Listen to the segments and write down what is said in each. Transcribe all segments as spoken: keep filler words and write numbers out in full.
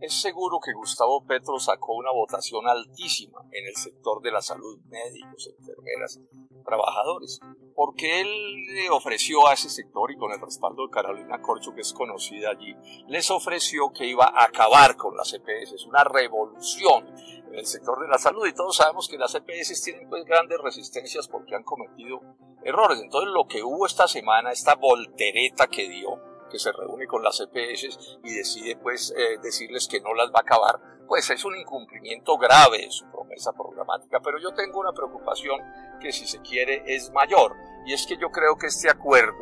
Es seguro que Gustavo Petro sacó una votación altísima en el sector de la salud, médicos, enfermeras, trabajadores, porque él le ofreció a ese sector, y con el respaldo de Carolina Corcho, que es conocida allí, les ofreció que iba a acabar con las E P S, es una revolución en el sector de la salud, y todos sabemos que las E P S tienen pues grandes resistencias porque han cometido errores. Entonces lo que hubo esta semana, esta voltereta que dio, que se reúne con las E P S y decide pues eh, decirles que no las va a acabar, pues es un incumplimiento grave de su promesa programática. Pero yo tengo una preocupación que, si se quiere, es mayor, y es que yo creo que este acuerdo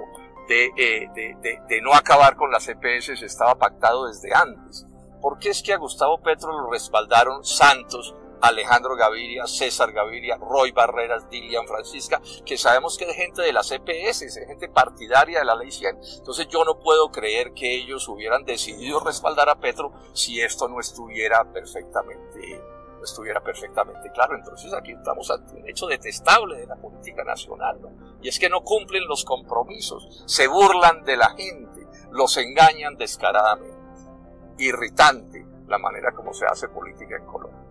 de, eh, de, de, de no acabar con las E P S estaba pactado desde antes, porque es que a Gustavo Petro lo respaldaron Santos, Alejandro Gaviria, César Gaviria, Roy Barreras, Dilian Francisca, que sabemos que es gente de las E P S, es gente partidaria de la Ley cien. Entonces yo no puedo creer que ellos hubieran decidido respaldar a Petro si esto no estuviera perfectamente, no estuviera perfectamente claro. Entonces aquí estamos ante un hecho detestable de la política nacional, ¿no? Y es que no cumplen los compromisos, se burlan de la gente, los engañan descaradamente. Irritante la manera como se hace política en Colombia.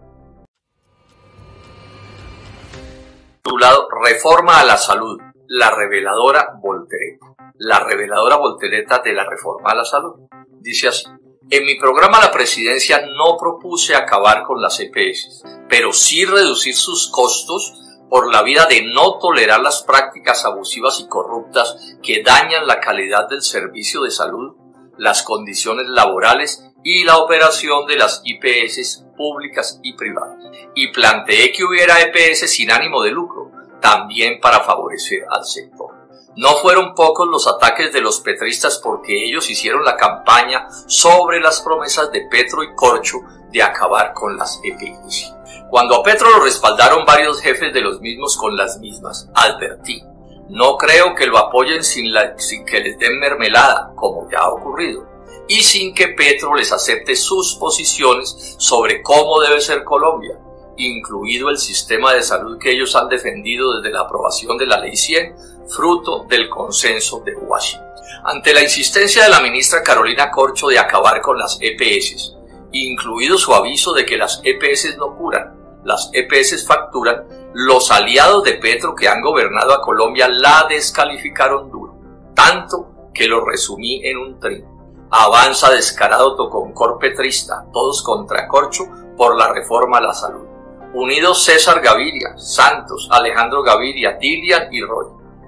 Titulado Reforma a la Salud, la reveladora voltereta. La reveladora voltereta de la reforma a la salud. Dice así: en mi programa la presidencia no propuse acabar con las E P S, pero sí reducir sus costos por la vía de no tolerar las prácticas abusivas y corruptas que dañan la calidad del servicio de salud, las condiciones laborales y la operación de las I P S públicas y privadas, y planteé que hubiera E P S sin ánimo de lucro, también para favorecer al sector. No fueron pocos los ataques de los petristas, porque ellos hicieron la campaña sobre las promesas de Petro y Corcho de acabar con las E P S. Cuando a Petro lo respaldaron varios jefes de los mismos con las mismas, advertí: no creo que lo apoyen sin, la, sin que les den mermelada, como ya ha ocurrido, y sin que Petro les acepte sus posiciones sobre cómo debe ser Colombia, incluido el sistema de salud que ellos han defendido desde la aprobación de la Ley cien, fruto del consenso de Washington. Ante la insistencia de la ministra Carolina Corcho de acabar con las E P S, incluido su aviso de que las E P S no curan, las E P S facturan, los aliados de Petro que han gobernado a Colombia la descalificaron duro, tanto que lo resumí en un trino: avanza descarado toconcor petrista, todos contra Corcho por la reforma a la salud. Unidos César Gaviria, Santos, Alejandro Gaviria, Dilian y Roy.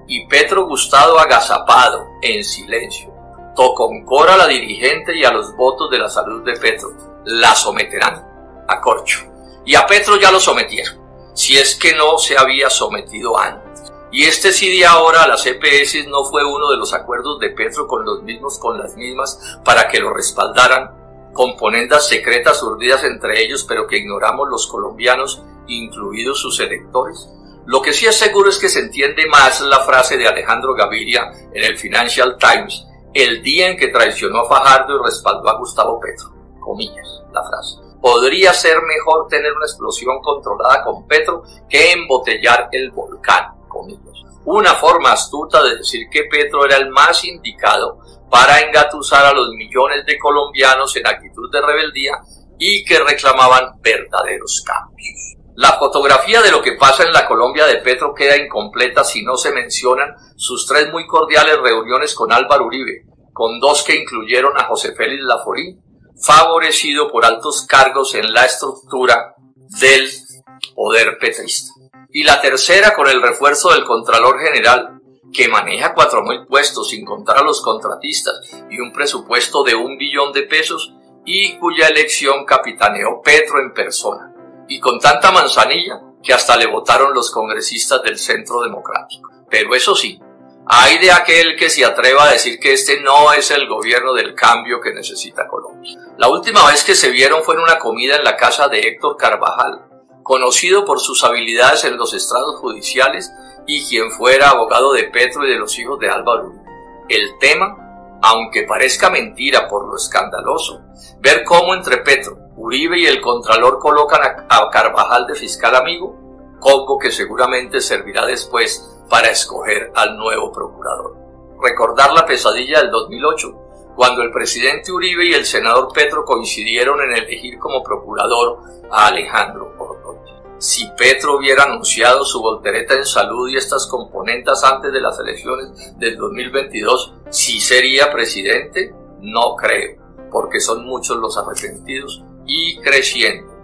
Y Petro Gustavo agazapado, en silencio. Toconcor a la dirigente y a los votos de la salud de Petro. La someterán a Corcho. Y a Petro ya lo sometieron, si es que no se había sometido antes. Y este sí de ahora a las E P S no fue uno de los acuerdos de Petro con los mismos, con las mismas, para que lo respaldaran, componendas secretas urdidas entre ellos, pero que ignoramos los colombianos, incluidos sus electores. Lo que sí es seguro es que se entiende más la frase de Alejandro Gaviria en el Financial Times, el día en que traicionó a Fajardo y respaldó a Gustavo Petro, comillas, la frase: podría ser mejor tener una explosión controlada con Petro que embotellar el volcán. Una forma astuta de decir que Petro era el más indicado para engatusar a los millones de colombianos en actitud de rebeldía y que reclamaban verdaderos cambios. La fotografía de lo que pasa en la Colombia de Petro queda incompleta si no se mencionan sus tres muy cordiales reuniones con Álvaro Uribe, con dos que incluyeron a José Félix Laforín, favorecido por altos cargos en la estructura del poder petrista. Y la tercera con el refuerzo del Contralor General, que maneja cuatro mil puestos sin contar a los contratistas y un presupuesto de un billón de pesos, y cuya elección capitaneó Petro en persona, y con tanta manzanilla que hasta le votaron los congresistas del Centro Democrático. Pero eso sí, hay de aquel que se atreva a decir que este no es el gobierno del cambio que necesita Colombia. La última vez que se vieron fue en una comida en la casa de Héctor Carvajal, conocido por sus habilidades en los estrados judiciales y quien fuera abogado de Petro y de los hijos de Álvaro Uribe. El tema, aunque parezca mentira por lo escandaloso, ver cómo entre Petro, Uribe y el Contralor colocan a Carvajal de fiscal amigo, cargo que seguramente servirá después para escoger al nuevo procurador. Recordar la pesadilla del dos mil ocho, cuando el presidente Uribe y el senador Petro coincidieron en elegir como procurador a Alejandro Corcho. Si Petro hubiera anunciado su voltereta en salud y estas componentes antes de las elecciones del dos mil veintidós, ¿sí sería presidente? No creo, porque son muchos los arrepentidos y crecientes.